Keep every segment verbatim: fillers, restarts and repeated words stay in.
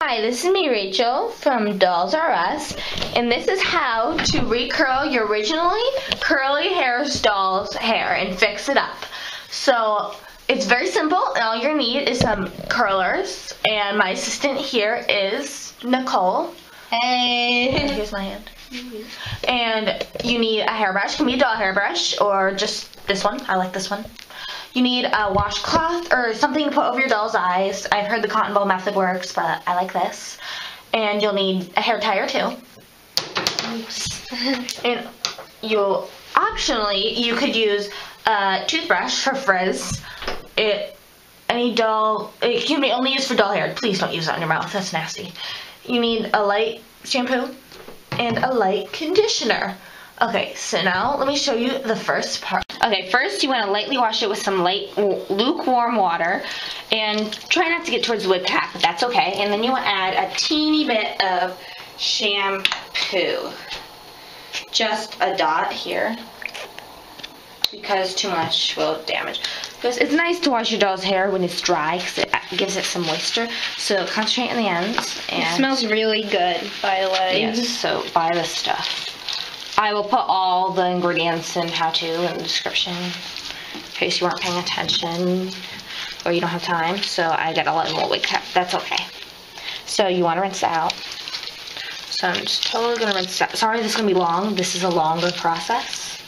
Hi, this is me, Rachel, from Dolls R Us, and this is how to recurl your originally curly hair doll's hair and fix it up. So, it's very simple, and all you need is some curlers, and my assistant here is Nicole. Hey! And here's my hand. And you need a hairbrush. It can be a doll hairbrush, or just this one. I like this one. You need a washcloth or something to put over your doll's eyes. I've heard the cotton ball method works, but I like this. And you'll need a hair tie or two. And you'll, optionally, you could use a toothbrush for frizz. It, any doll, it can be only used for doll hair. Please don't use it on your mouth, that's nasty. You need a light shampoo and a light conditioner. Okay, so now let me show you the first part. Okay, first you want to lightly wash it with some light, lukewarm water, and try not to get towards the lip half, but that's okay. And then you want to add a teeny bit of shampoo. Just a dot here, because too much will damage. Because it's nice to wash your doll's hair when it's dry, because it gives it some moisture. So concentrate on the ends. And it smells really good, by the way. Yes, so buy this stuff. I will put all the ingredients and how-to in the description in case you weren't paying attention or you don't have time, so I got a lot more wake up. That's okay. So you want to rinse out. So I'm just totally going to rinse out. Sorry this is going to be long. This is a longer process.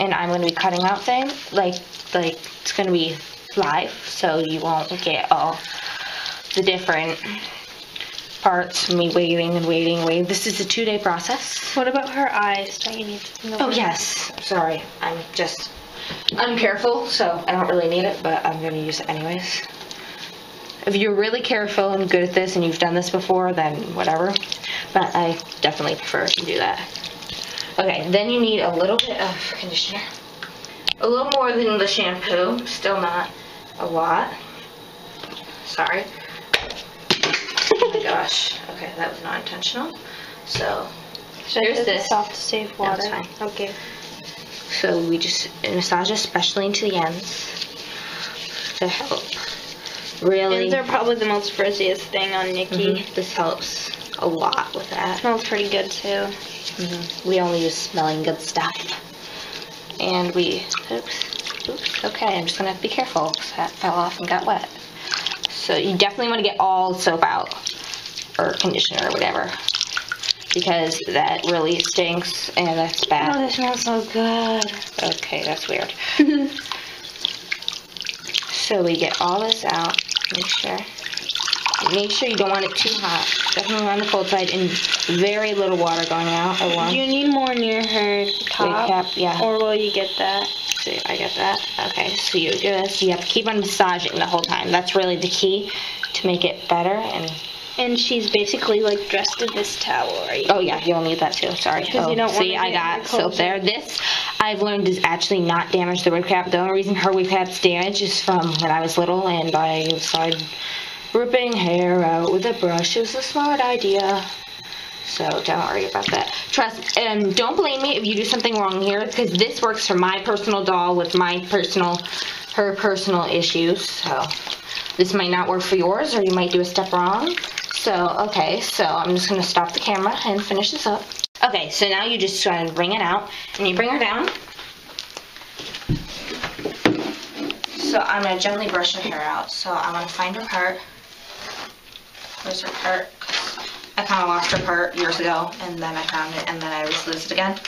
And I'm going to be cutting out things. Like, like it's going to be live, so you won't get all the different parts, me waiting and waiting, waiting. This is a two-day process. What about her eyes? Don't you need to know? Oh, yes. Sorry. I'm just uncareful, so I don't really need it, but I'm going to use it anyways. If you're really careful and good at this and you've done this before, then whatever. But I definitely prefer to do that. Okay, then you need a little bit of conditioner. A little more than the shampoo. Still not a lot. Sorry. Oh my gosh. Okay, that was not intentional. So, there's this. It's off to save water. No, it's fine. Okay. So, we just massage, especially into the ends, to help. Really. Ends are probably the most frizziest thing on Nikki. Mm-hmm. This helps a lot with that. It smells pretty good, too. Mm-hmm. We only use smelling good stuff. And we. Oops. Oops. Okay, I'm just going to have to be careful because that fell off and got wet. So you definitely want to get all soap out, or conditioner, or whatever, because that really stinks, and that's bad. Oh, that smells so good. Okay, that's weird. So we get all this out, make sure. Make sure you don't want it too hot. Definitely on the cold side, and very little water going out at once. Do you need more near her top? Cap, yeah. Or will you get that? So I get that. Okay, so you do this. You have to keep on massaging the whole time. That's really the key to make it better. And and she's basically like dressed in this towel, right? Oh yeah, you'll need that too. Sorry. Oh, you don't see, I got soap there. This I've learned is actually not damaged the wig cap. The only reason her wig cap's damaged is from when I was little and I decided. Ripping hair out with a brush is a smart idea. So don't worry about that. Trust, and don't blame me if you do something wrong here, because this works for my personal doll with my personal, her personal issues. So this might not work for yours, or you might do a step wrong. So, okay, so I'm just going to stop the camera and finish this up. Okay, so now you just try and bring it out, and you bring her down. So I'm going to gently brush her hair out. So I'm going to find her part. Where's her part? I kind of lost her part years ago, and then I found it, and then I just lose it again.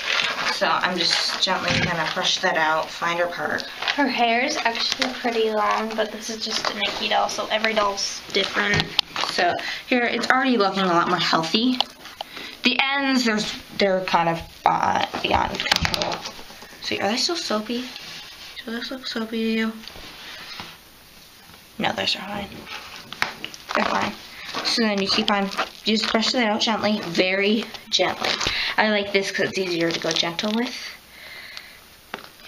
So I'm just gently going to brush that out, find her part. Her hair is actually pretty long, but this is just a Nikki doll, so every doll's different. So here, it's already looking a lot more healthy. The ends, there's, they're kind of uh, beyond control. See, are they still soapy? Do those look soapy to you? No, those are fine. They're fine. So then you keep on, you just brush that out gently, very gently. I like this because it's easier to go gentle with.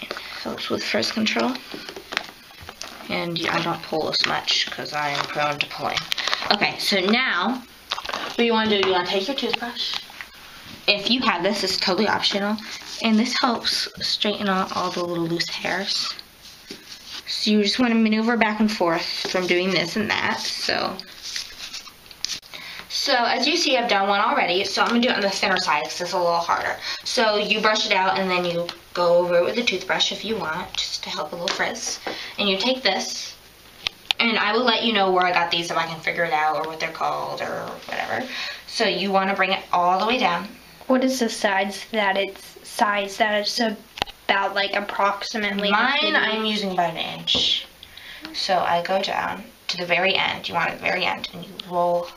It helps with frizz control. And I don't pull as much because I am prone to pulling. Okay, so now, what you want to do, you want to take your toothbrush. If you have this, it's totally optional. And this helps straighten out all the little loose hairs. So you just want to maneuver back and forth from doing this and that. So So as you see, I've done one already, so I'm going to do it on the thinner side because it's a little harder. So you brush it out and then you go over it with a toothbrush if you want, just to help a little frizz. And you take this, and I will let you know where I got these if I can figure it out or what they're called or whatever. So you want to bring it all the way down. What is the size that it's size that it's about, like, approximately? Mine, I'm using about an inch. So I go down to the very end. You want it at the very end, and you roll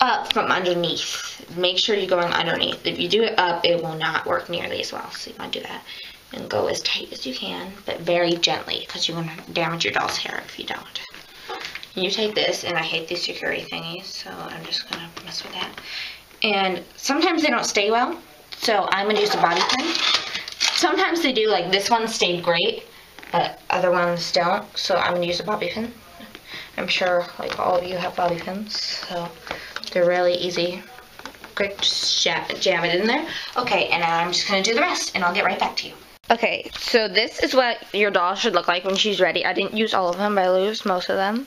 up from underneath. Make sure you're going underneath. If you do it up, it will not work nearly as well. So you want to do that and go as tight as you can, but very gently, because you're going to damage your doll's hair if you don't. You take this, and I hate these security thingies, so I'm just going to mess with that. And sometimes they don't stay well, so I'm going to use a bobby pin. Sometimes they do, like this one stayed great, but other ones don't, so I'm going to use a bobby pin. I'm sure, like, all of you have bobby pins, so they're really easy. Quick, just jab, jab it in there. Okay, and I'm just going to do the rest, and I'll get right back to you. Okay, so this is what your doll should look like when she's ready. I didn't use all of them, but I used most of them.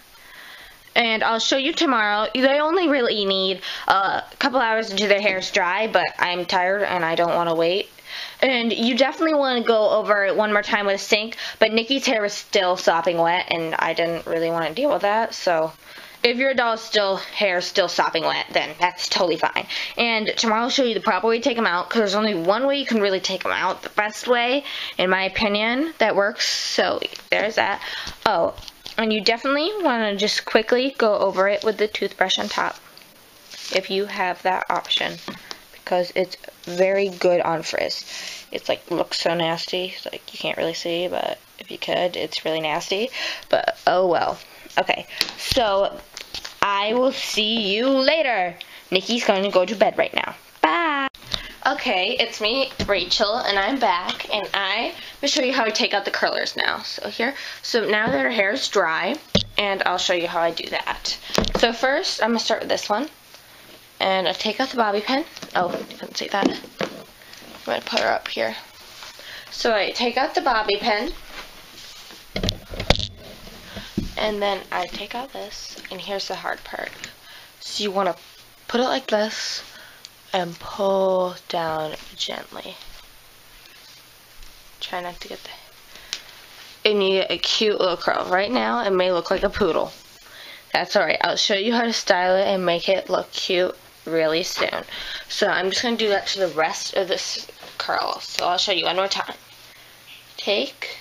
And I'll show you tomorrow. They only really need a couple hours until their hair's dry, but I'm tired and I don't want to wait. And you definitely want to go over it one more time with a sink, but Nikki's hair was still sopping wet, and I didn't really want to deal with that. So if your doll's still hair still sopping wet, then that's totally fine. And tomorrow I'll show you the proper way to take them out, because there's only one way you can really take them out, the best way, in my opinion, that works. So there's that. Oh, and you definitely want to just quickly go over it with the toothbrush on top, if you have that option, because it's very good on frizz. It's like, looks so nasty. It's like, you can't really see, but if you could, it's really nasty. But oh well. Okay, so I will see you later. Nikki's going to go to bed right now. Bye. Okay, it's me, Rachel, and I'm back, and I will show you how I take out the curlers now. So here, so now that her hair is dry, and I'll show you how I do that. So first, I'm gonna start with this one. And I take out the bobby pin. Oh, you couldn't see that. I'm going to put her up here. So I take out the bobby pin. And then I take out this. And here's the hard part. So you want to put it like this. And pull down gently. Try not to get the... And you get a cute little curl. Right now, it may look like a poodle. That's alright. I'll show you how to style it and make it look cute really soon. So I'm just going to do that to the rest of this curl. So I'll show you one more time. Take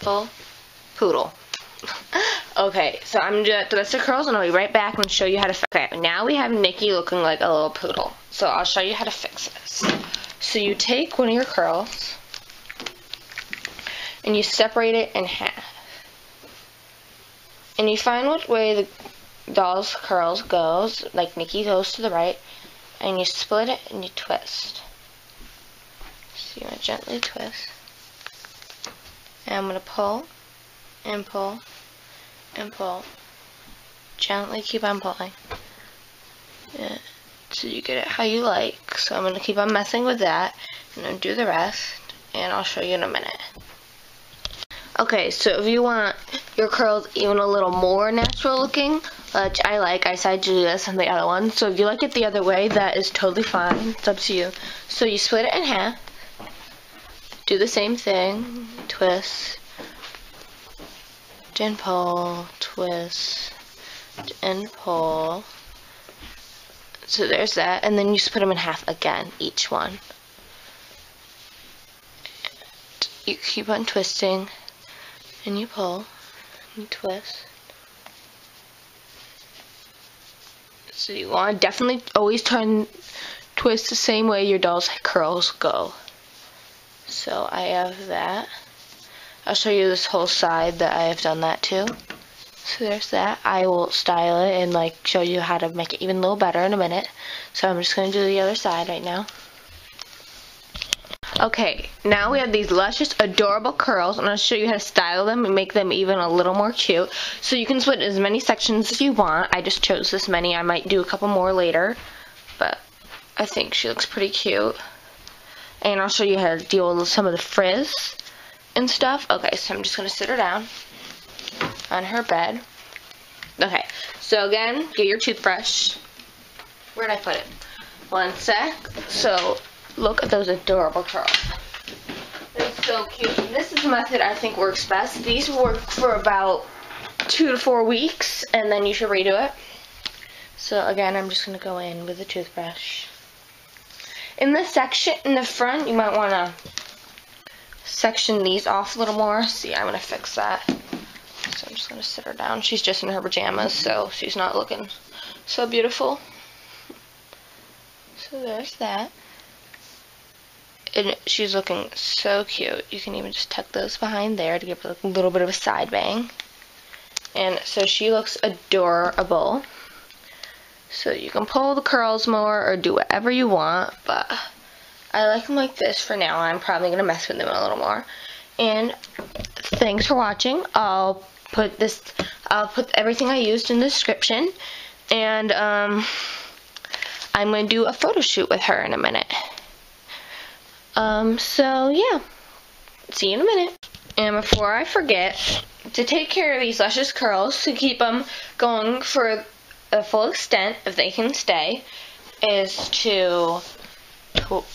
full poodle. Okay, so I'm going to do that to the rest of the curls, and I'll be right back and show you how to fix it. Okay, now we have Nikki looking like a little poodle. So I'll show you how to fix this. So you take one of your curls and you separate it in half. And you find what way the doll's curls goes, like Nikki goes to the right, and you split it and you twist. So you want to gently twist. And I'm going to pull, and pull, and pull. Gently keep on pulling. Yeah. So you get it how you like. So I'm going to keep on messing with that, and then do the rest, and I'll show you in a minute. Okay, so if you want your curls even a little more natural looking, which I like, I decided to do this on the other one. So if you like it the other way, that is totally fine. It's up to you. So you split it in half. Do the same thing. Twist. And pull. Twist. And pull. So there's that. And then you split them in half again, each one. You keep on twisting. And you pull, and you twist. So you want to definitely always try and twist the same way your doll's curls go. So I have that. I'll show you this whole side that I have done that too. So there's that. I will style it and, like, show you how to make it even a little better in a minute. So I'm just going to do the other side right now. Okay, now we have these luscious, adorable curls, and I'll show you how to style them and make them even a little more cute. So you can split as many sections as you want. I just chose this many. I might do a couple more later, but I think she looks pretty cute. And I'll show you how to deal with some of the frizz and stuff. Okay, so I'm just going to sit her down on her bed. Okay, so again, get your toothbrush. Where did I put it? One sec. So, look at those adorable curls. They're so cute. And this is a method I think works best. These work for about two to four weeks, and then you should redo it. So, again, I'm just going to go in with a toothbrush. In this section, in the front, you might want to section these off a little more. See, I'm going to fix that. So I'm just going to sit her down. She's just in her pajamas, so she's not looking so beautiful. So there's that. And she's looking so cute. You can even just tuck those behind there to give her a little bit of a side bang. And so she looks adorable. So you can pull the curls more or do whatever you want, but I like them like this for now. I'm probably going to mess with them a little more. And thanks for watching. I'll put this, I'll put everything I used in the description. And um, I'm going to do a photo shoot with her in a minute. Um, so yeah, see you in a minute. And before I forget, to take care of these luscious curls, to keep them going for the full extent, if they can stay, is to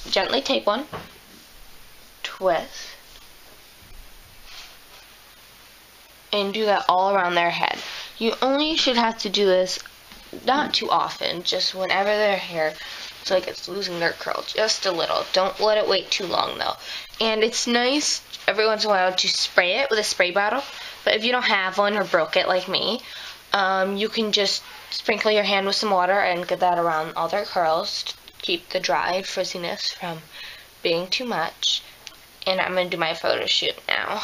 gently take one, twist, and do that all around their head. You only should have to do this not too often, just whenever their hair it's like it's losing their curl, just a little. Don't let it wait too long though. And it's nice every once in a while to spray it with a spray bottle, but if you don't have one or broke it like me, um, you can just sprinkle your hand with some water and get that around all their curls to keep the dried frizziness from being too much. And I'm going to do my photo shoot now.